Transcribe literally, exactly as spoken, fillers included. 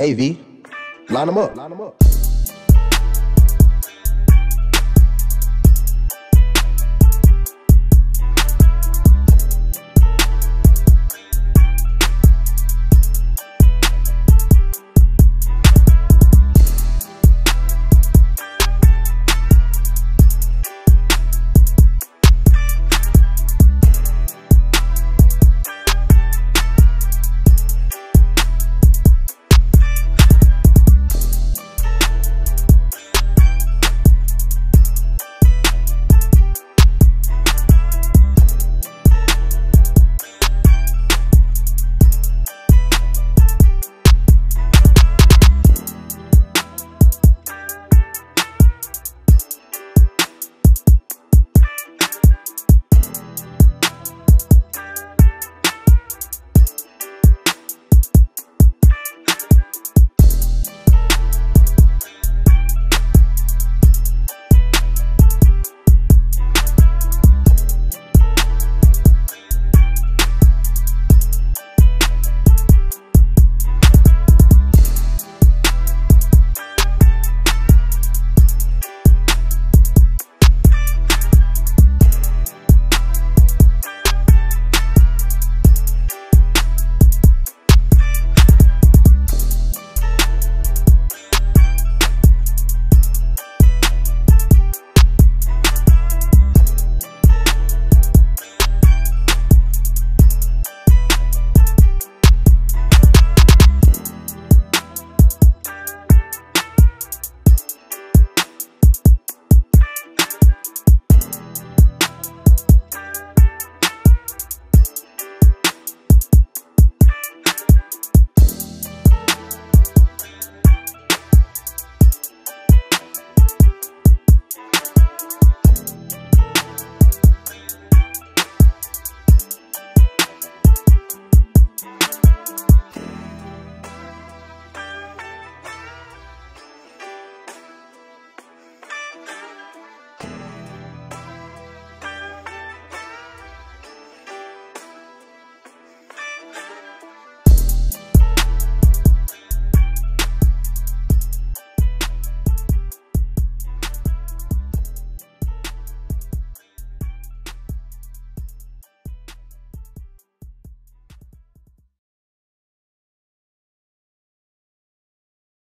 A V, line them up. Line them up.